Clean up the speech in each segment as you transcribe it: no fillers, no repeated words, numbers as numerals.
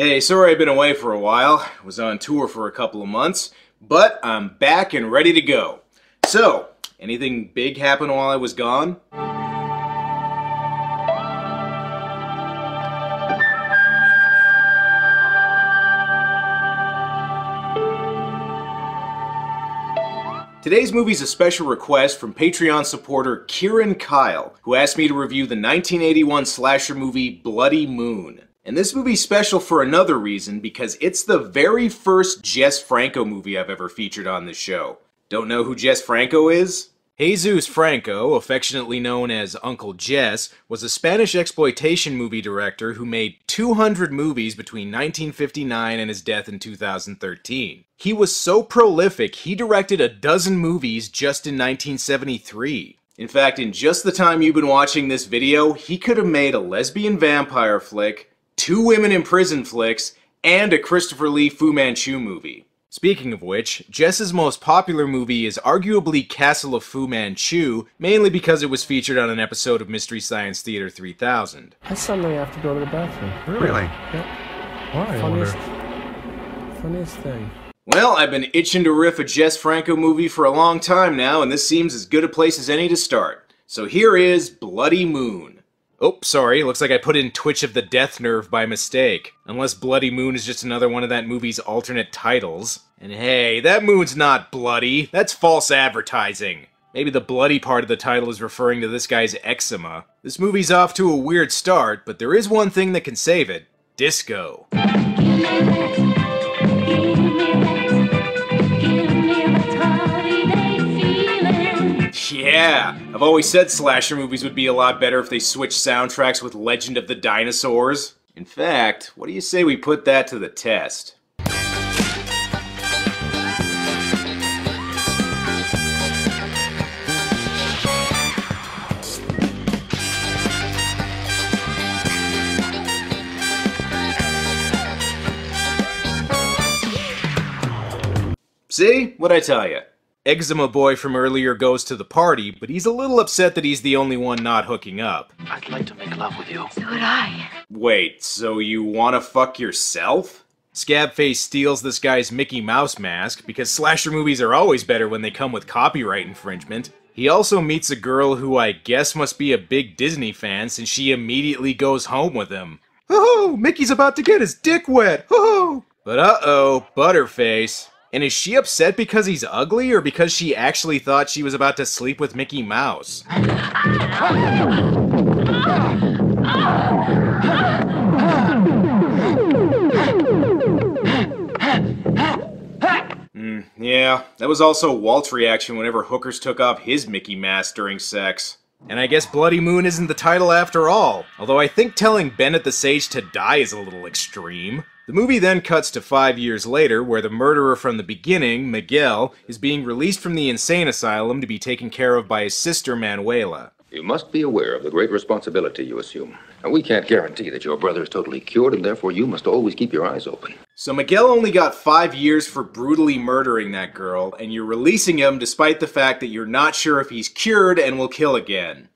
Hey, sorry I've been away for a while. I was on tour for a couple of months, but I'm back and ready to go. So, anything big happen while I was gone? Today's movie is a special request from Patreon supporter Kieran Kyle, who asked me to review the 1981 slasher movie Bloody Moon. And this movie's special for another reason, because it's the very first Jess Franco movie I've ever featured on this show. Don't know who Jess Franco is? Jesus Franco, affectionately known as Uncle Jess, was a Spanish exploitation movie director who made 200 movies between 1959 and his death in 2013. He was so prolific, he directed a dozen movies just in 1973. In fact, in just the time you've been watching this video, he could have made a lesbian vampire flick, two women in prison flicks, and a Christopher Lee Fu Manchu movie. Speaking of which, Jess's most popular movie is arguably Castle of Fu-Manchu, mainly because it was featured on an episode of Mystery Science Theater 3000. I suddenly have to go to the bathroom. Really? Yeah. Why? Funniest thing. Well, I've been itching to riff a Jess Franco movie for a long time now, and this seems as good a place as any to start. So here is Bloody Moon. Oh, sorry, looks like I put in Twitch of the Death Nerve by mistake. Unless Bloody Moon is just another one of that movie's alternate titles. And hey, that moon's not bloody. That's false advertising. Maybe the bloody part of the title is referring to this guy's eczema. This movie's off to a weird start, but there is one thing that can save it. Disco. Yeah! I've always said slasher movies would be a lot better if they switched soundtracks with Legend of the Dinosaurs. In fact, what do you say we put that to the test? See? What'd I tell ya? Eczema boy from earlier goes to the party, but he's a little upset that he's the only one not hooking up. I'd like to make love with you. So would I. Wait, so you wanna fuck yourself? Scabface steals this guy's Mickey Mouse mask, because slasher movies are always better when they come with copyright infringement. He also meets a girl who I guess must be a big Disney fan, since she immediately goes home with him. Ho-ho! Mickey's about to get his dick wet! Ho-ho! But uh-oh, Butterface. And is she upset because he's ugly, or because she actually thought she was about to sleep with Mickey Mouse? Yeah, that was also Walt's reaction whenever hookers took off his Mickey mask during sex. And I guess Bloody Moon isn't the title after all, although I think telling Bennett the Sage to die is a little extreme. The movie then cuts to 5 years later, where the murderer from the beginning, Miguel, is being released from the insane asylum to be taken care of by his sister, Manuela. You must be aware of the great responsibility you assume. And we can't guarantee that your brother is totally cured, and therefore you must always keep your eyes open. So Miguel only got 5 years for brutally murdering that girl, and you're releasing him despite the fact that you're not sure if he's cured and will kill again.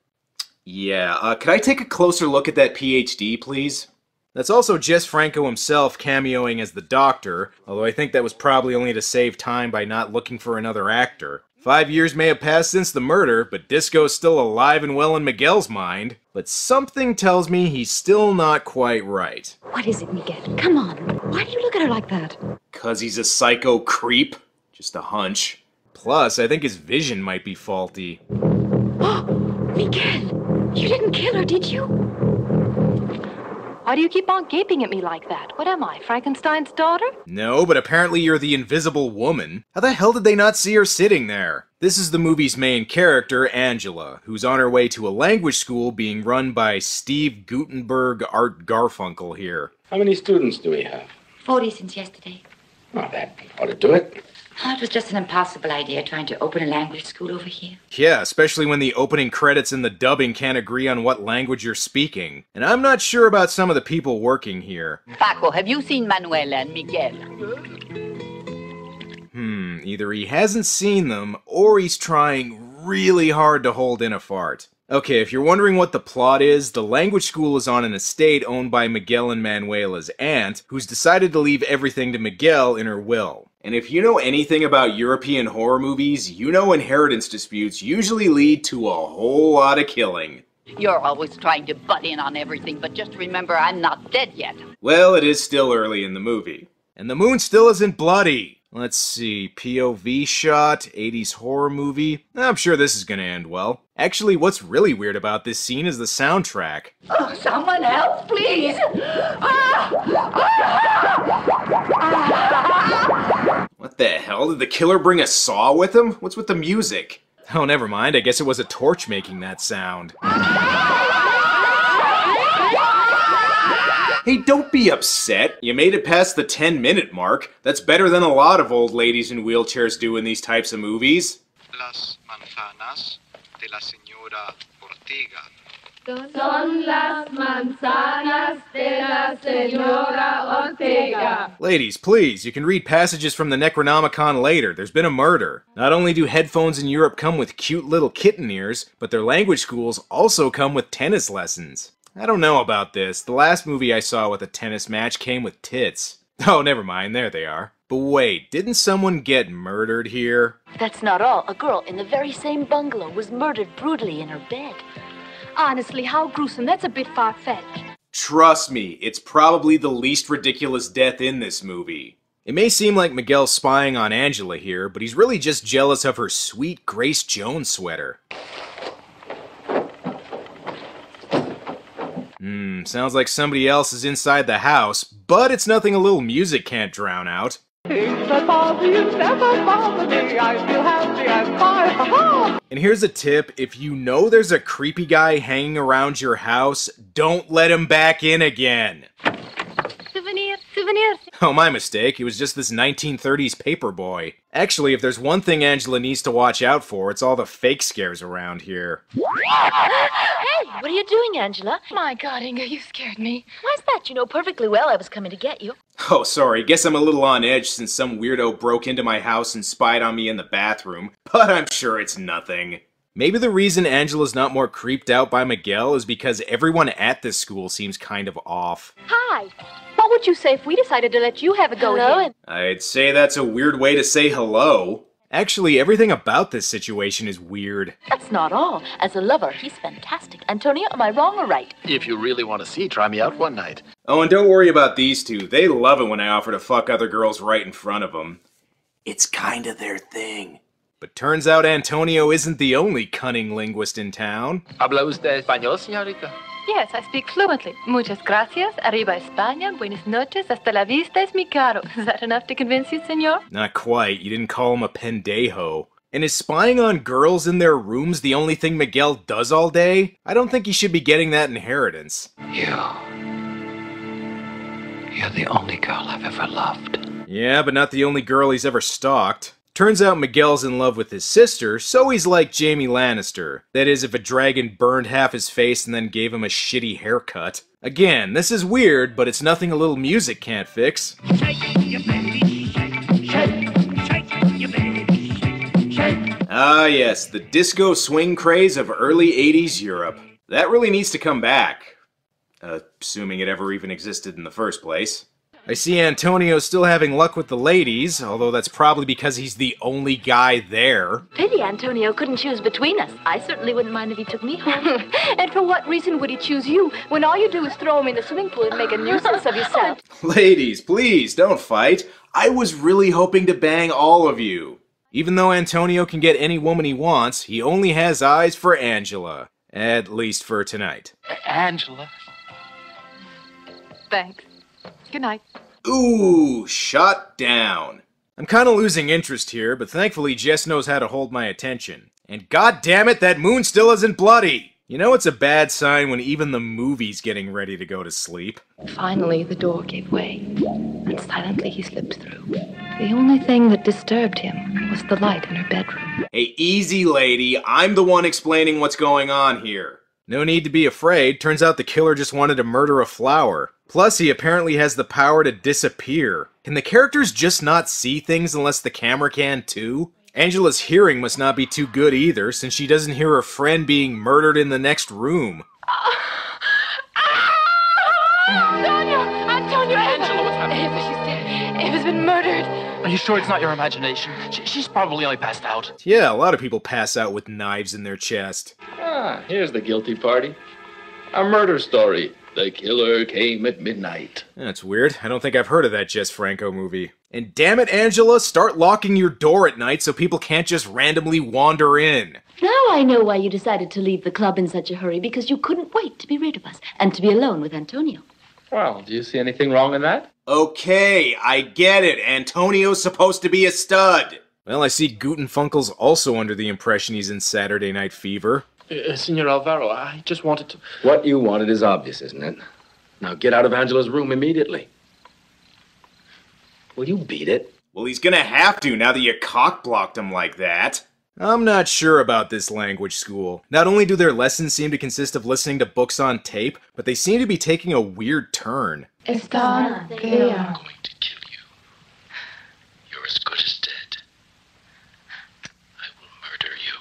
Yeah, could I take a closer look at that PhD, please? That's also Jess Franco himself cameoing as the doctor, although I think that was probably only to save time by not looking for another actor. 5 years may have passed since the murder, but Disco's still alive and well in Miguel's mind. But something tells me he's still not quite right. What is it, Miguel? Come on. Why do you look at her like that? 'Cause he's a psycho creep. Just a hunch. Plus, I think his vision might be faulty. Oh, Miguel! You didn't kill her, did you? Why do you keep on gaping at me like that? What am I, Frankenstein's daughter? No, but apparently you're the Invisible Woman. How the hell did they not see her sitting there? This is the movie's main character, Angela, who's on her way to a language school being run by Steve Gutenberg Art Garfunkel here. How many students do we have? 40 since yesterday. Well, that ought to do it. Oh, it was just an impossible idea, trying to open a language school over here. Yeah, especially when the opening credits and the dubbing can't agree on what language you're speaking. And I'm not sure about some of the people working here. Paco, have you seen Manuela and Miguel? Either he hasn't seen them, or he's trying really hard to hold in a fart. Okay, if you're wondering what the plot is, the language school is on an estate owned by Miguel and Manuela's aunt, who's decided to leave everything to Miguel in her will. And if you know anything about European horror movies, you know inheritance disputes usually lead to a whole lot of killing. You're always trying to butt in on everything, but just remember, I'm not dead yet. Well, it is still early in the movie. And the moon still isn't bloody. Let's see, POV shot, 80s horror movie. I'm sure this is gonna end well. Actually, what's really weird about this scene is the soundtrack. Oh, someone help, please! What the hell? Did the killer bring a saw with him? What's with the music? Oh, never mind. I guess it was a torch making that sound. Hey, don't be upset. You made it past the 10-minute mark. That's better than a lot of old ladies in wheelchairs do in these types of movies. Las manzanas de la señora Ortega. Son las manzanas de la señora Ortega. Ladies, please, you can read passages from the Necronomicon later. There's been a murder. Not only do headphones in Europe come with cute little kitten ears, but their language schools also come with tennis lessons. I don't know about this. The last movie I saw with a tennis match came with tits. Oh, never mind. There they are. But wait, didn't someone get murdered here? That's not all. A girl in the very same bungalow was murdered brutally in her bed. Honestly, how gruesome. That's a bit far-fetched. Trust me, it's probably the least ridiculous death in this movie. It may seem like Miguel's spying on Angela here, but he's really just jealous of her sweet Grace Jones sweater. Sounds like somebody else is inside the house, but it's nothing a little music can't drown out. Things that bother you never bother me. I feel happy and fine. And here's a tip, if you know there's a creepy guy hanging around your house, don't let him back in again. Souvenir, souvenir. Oh, my mistake. It was just this 1930s paper boy. Actually, if there's one thing Angela needs to watch out for, it's all the fake scares around here. Hey, what are you doing, Angela? My God, Inga, you scared me. Why's that? You know perfectly well I was coming to get you. Oh, sorry. Guess I'm a little on edge since some weirdo broke into my house and spied on me in the bathroom. But I'm sure it's nothing. Maybe the reason Angela's not more creeped out by Miguel is because everyone at this school seems kind of off. Hi. What would you say if we decided to let you have a go here? I'd say that's a weird way to say hello. Actually, everything about this situation is weird. That's not all. As a lover, he's fantastic. Antonio, am I wrong or right? If you really want to see, try me out one night. Oh, and don't worry about these two. They love it when I offer to fuck other girls right in front of them. It's kind of their thing. But turns out Antonio isn't the only cunning linguist in town. ¿Habla usted español, señorita? Yes, I speak fluently. Muchas gracias. Arriba España. Buenas noches. Hasta la vista es mi caro. Is that enough to convince you, señor? Not quite. You didn't call him a pendejo. And is spying on girls in their rooms the only thing Miguel does all day? I don't think he should be getting that inheritance. You're the only girl I've ever loved. Yeah, but not the only girl he's ever stalked. Turns out Miguel's in love with his sister, so he's like Jaime Lannister. That is, if a dragon burned half his face and then gave him a shitty haircut. Again, this is weird, but it's nothing a little music can't fix. Ah yes, the disco swing craze of early 80s Europe. That really needs to come back. Assuming it ever even existed in the first place. I see Antonio's still having luck with the ladies, although that's probably because he's the only guy there. Pity Antonio couldn't choose between us. I certainly wouldn't mind if he took me home. And for what reason would he choose you, when all you do is throw him in the swimming pool and make a nuisance of yourself? Ladies, please, don't fight. I was really hoping to bang all of you. Even though Antonio can get any woman he wants, he only has eyes for Angela. At least for tonight. Angela. Thanks. Good night. Ooh, shot down. I'm kind of losing interest here, but thankfully Jess knows how to hold my attention. And goddammit, that moon still isn't bloody! You know it's a bad sign when even the movie's getting ready to go to sleep. Finally, the door gave way, and silently he slipped through. The only thing that disturbed him was the light in her bedroom. Hey, easy lady, I'm the one explaining what's going on here. No need to be afraid, turns out the killer just wanted to murder a flower. Plus, he apparently has the power to disappear. Can the characters just not see things unless the camera can, too? Angela's hearing must not be too good either, since she doesn't hear her friend being murdered in the next room. Antonio! Angela, what's happening? Eva's been murdered. Are you sure it's not your imagination? She's probably only passed out. Yeah, a lot of people pass out with knives in their chest. Ah, here's the guilty party. A murder story. The killer came at midnight. That's weird. I don't think I've heard of that Jess Franco movie. And damn it, Angela, start locking your door at night so people can't just randomly wander in. Now I know why you decided to leave the club in such a hurry, because you couldn't wait to be rid of us and to be alone with Antonio. Well, do you see anything wrong in that? Okay, I get it. Antonio's supposed to be a stud. Well, I see Gutenfunkel's also under the impression he's in Saturday Night Fever. Senor Alvaro, I just wanted to... What you wanted is obvious, isn't it? Now get out of Angela's room immediately. Will you beat it? Well, he's gonna have to now that you cock-blocked him like that. I'm not sure about this language school. Not only do their lessons seem to consist of listening to books on tape, but they seem to be taking a weird turn. Estana, they are going to kill you. You're as good as dead. I will murder you.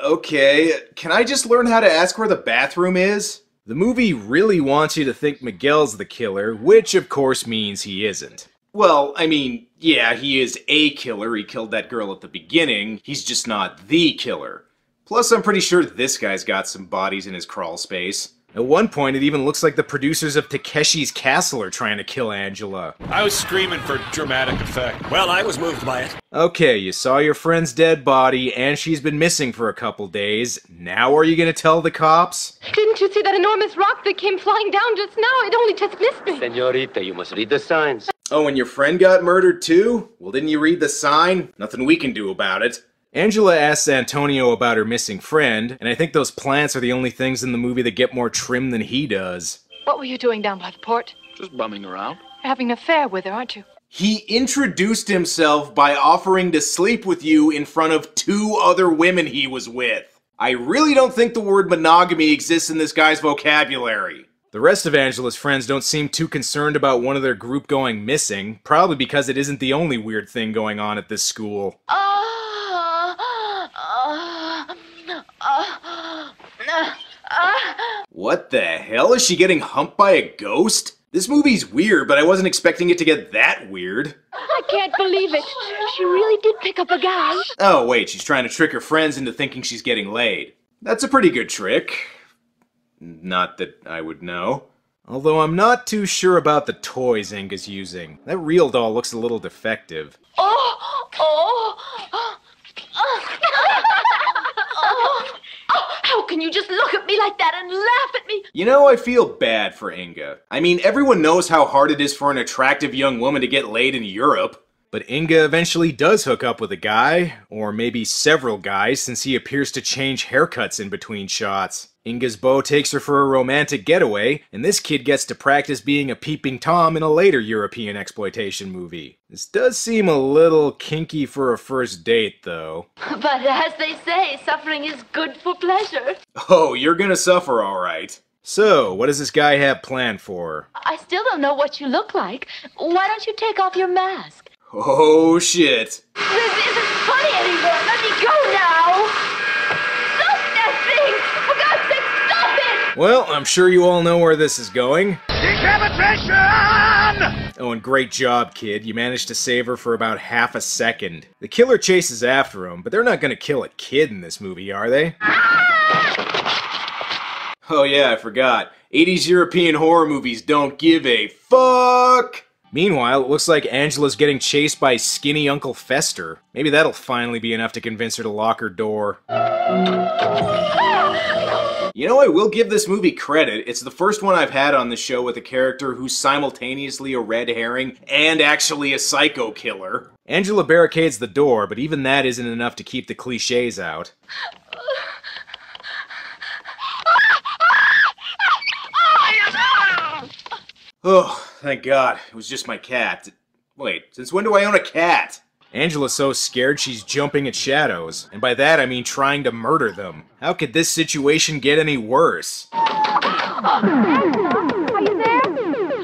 Okay, can I just learn how to ask where the bathroom is? The movie really wants you to think Miguel's the killer, which of course means he isn't. Well, I mean, yeah, he is a killer. He killed that girl at the beginning. He's just not the killer. Plus, I'm pretty sure this guy's got some bodies in his crawl space. At one point, it even looks like the producers of Takeshi's Castle are trying to kill Angela. I was screaming for dramatic effect. Well, I was moved by it. Okay, you saw your friend's dead body, and she's been missing for a couple days. Now are you gonna tell the cops? Didn't you see that enormous rock that came flying down just now? It only just missed me. Senorita, you must read the signs. Oh, and your friend got murdered too? Well, didn't you read the sign? Nothing we can do about it. Angela asks Antonio about her missing friend, and I think those plants are the only things in the movie that get more trim than he does. What were you doing down by the port? Just bumming around. You're having an affair with her, aren't you? He introduced himself by offering to sleep with you in front of 2 other women he was with. I really don't think the word monogamy exists in this guy's vocabulary. The rest of Angela's friends don't seem too concerned about one of their group going missing, probably because it isn't the only weird thing going on at this school. What the hell? Is she getting humped by a ghost? This movie's weird, but I wasn't expecting it to get that weird. I can't believe it. She really did pick up a guy. Oh, wait, she's trying to trick her friends into thinking she's getting laid. That's a pretty good trick. Not that I would know. Although I'm not too sure about the toys Inga's using. That real doll looks a little defective. How can you just look at me like that and laugh at me? You know, I feel bad for Inga. I mean, everyone knows how hard it is for an attractive young woman to get laid in Europe. But Inga eventually does hook up with a guy, or maybe several guys, since he appears to change haircuts in between shots. Inga's beau takes her for a romantic getaway, and this kid gets to practice being a peeping Tom in a later European exploitation movie. This does seem a little kinky for a first date, though. But as they say, suffering is good for pleasure. Oh, you're gonna suffer, all right. So, what does this guy have planned for her? I still don't know what you look like. Why don't you take off your mask? Oh, shit. This isn't funny anymore. Let me go now. Stop that thing. For God's sake, stop it. Well, I'm sure you all know where this is going. Decapitation! Oh, and great job, kid. You managed to save her for about half a second. The killer chases after him, but they're not going to kill a kid in this movie, are they? Ah! Oh, yeah, I forgot. 80s European horror movies don't give a fuck. Meanwhile, it looks like Angela's getting chased by skinny Uncle Fester. Maybe that'll finally be enough to convince her to lock her door. You know, I will give this movie credit. It's the first one I've had on the show with a character who's simultaneously a red herring and actually a psycho killer. Angela barricades the door, but even that isn't enough to keep the cliches out. Oh, thank God. It was just my cat. Wait, since when do I own a cat? Angela's so scared she's jumping at shadows. And by that I mean trying to murder them. How could this situation get any worse? Angela, are you there?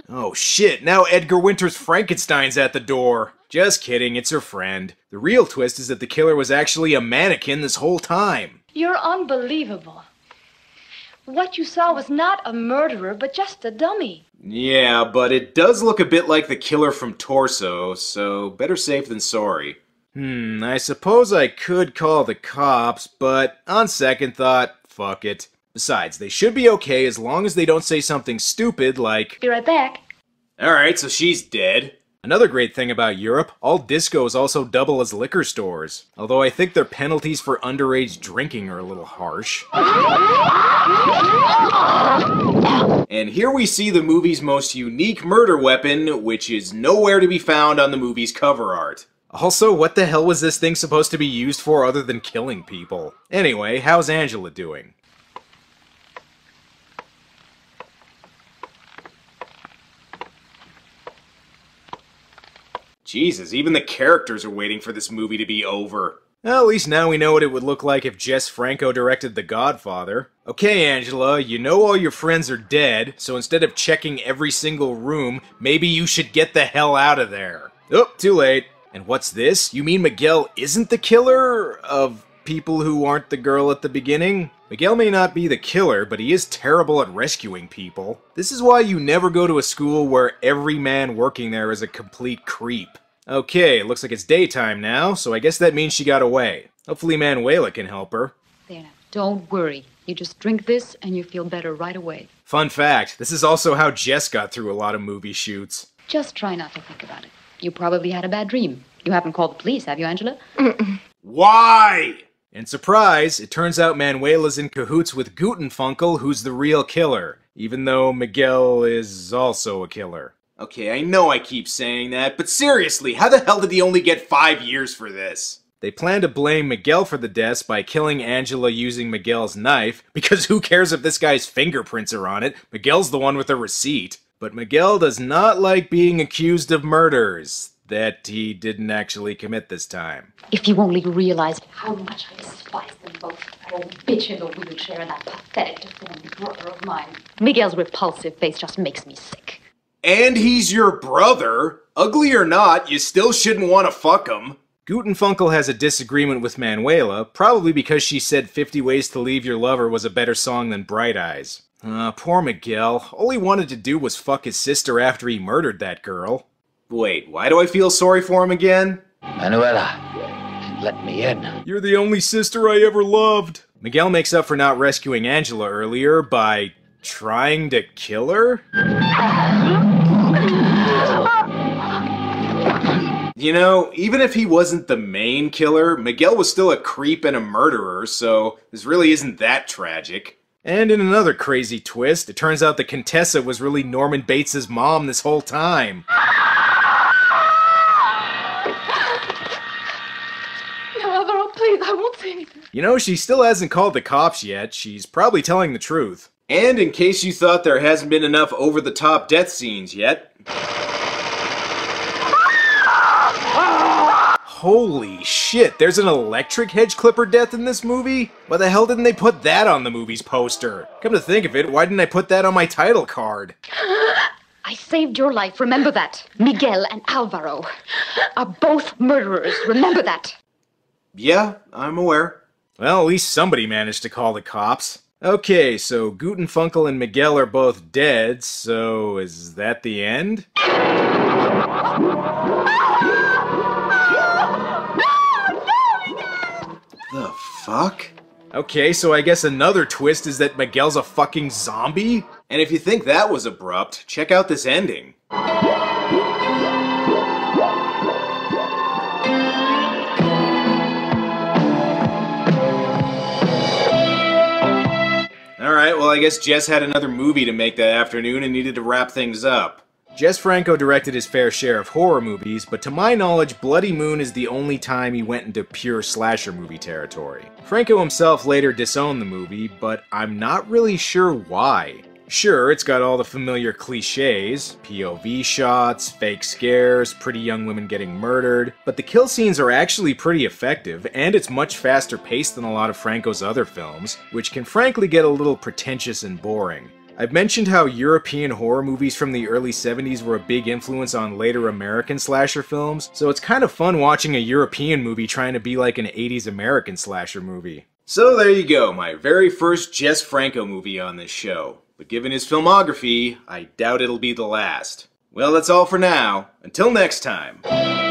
Oh shit, now Edgar Winter's Frankenstein's at the door. Just kidding, it's her friend. The real twist is that the killer was actually a mannequin this whole time. You're unbelievable. What you saw was not a murderer, but just a dummy. Yeah, but it does look a bit like the killer from Torso, so better safe than sorry. I suppose I could call the cops, but on second thought, fuck it. Besides, they should be okay as long as they don't say something stupid like, "Be right back." Alright, so she's dead. Another great thing about Europe, all discos also double as liquor stores. Although I think their penalties for underage drinking are a little harsh. And here we see the movie's most unique murder weapon, which is nowhere to be found on the movie's cover art. Also, what the hell was this thing supposed to be used for other than killing people? Anyway, how's Angela doing? Jesus, even the characters are waiting for this movie to be over. Well, at least now we know what it would look like if Jess Franco directed The Godfather. Okay, Angela, you know all your friends are dead, so instead of checking every single room, maybe you should get the hell out of there. Oh, too late. And what's this? You mean Miguel isn't the killer of people who aren't the girl at the beginning? Miguel may not be the killer, but he is terrible at rescuing people. This is why you never go to a school where every man working there is a complete creep. Okay, looks like it's daytime now, so I guess that means she got away. Hopefully Manuela can help her. There, don't worry. You just drink this and you feel better right away. Fun fact, this is also how Jess got through a lot of movie shoots. Just try not to think about it. You probably had a bad dream. You haven't called the police, have you, Angela? Why? And surprise, it turns out Manuela's in cahoots with Gutenfunkel, who's the real killer. Even though Miguel is also a killer. Okay, I know I keep saying that, but seriously, how the hell did he only get 5 years for this? They plan to blame Miguel for the deaths by killing Angela using Miguel's knife, because who cares if this guy's fingerprints are on it? Miguel's the one with the receipt. But Miguel does not like being accused of murders that he didn't actually commit this time. If you only realized how much I despise them both, that old bitch in the wheelchair and that pathetic deformed brother of mine. Miguel's repulsive face just makes me sick. And he's your brother. Ugly or not, you still shouldn't want to fuck him. Gutenfunkel has a disagreement with Manuela, probably because she said 50 Ways to Leave Your Lover was a better song than Bright Eyes. Poor Miguel. All he wanted to do was fuck his sister after he murdered that girl. Wait, why do I feel sorry for him again? Manuela, let me in. You're the only sister I ever loved. Miguel makes up for not rescuing Angela earlier by trying to kill her? You know, even if he wasn't the main killer, Miguel was still a creep and a murderer, so this really isn't that tragic. And in another crazy twist, it turns out the Contessa was really Norman Bates' mom this whole time. No, Alvaro, please, I won't say anything. You know, she still hasn't called the cops yet. She's probably telling the truth. And in case you thought there hasn't been enough over-the-top death scenes yet... Holy shit, there's an electric hedge clipper death in this movie? Why the hell didn't they put that on the movie's poster? Come to think of it, why didn't I put that on my title card? I saved your life, remember that. Miguel and Alvaro are both murderers, remember that. Yeah, I'm aware. Well, at least somebody managed to call the cops. Okay, so Gutenfunkel and Miguel are both dead, so is that the end? The fuck? Okay, so I guess another twist is that Miguel's a fucking zombie? And if you think that was abrupt, check out this ending. Alright, well I guess Jess had another movie to make that afternoon and needed to wrap things up. Jess Franco directed his fair share of horror movies, but to my knowledge, Bloody Moon is the only time he went into pure slasher movie territory. Franco himself later disowned the movie, but I'm not really sure why. Sure, it's got all the familiar cliches, POV shots, fake scares, pretty young women getting murdered, but the kill scenes are actually pretty effective, and it's much faster paced than a lot of Franco's other films, which can frankly get a little pretentious and boring. I've mentioned how European horror movies from the early 70s were a big influence on later American slasher films, so it's kind of fun watching a European movie trying to be like an 80s American slasher movie. So there you go, my very first Jess Franco movie on this show. But given his filmography, I doubt it'll be the last. Well, that's all for now. Until next time.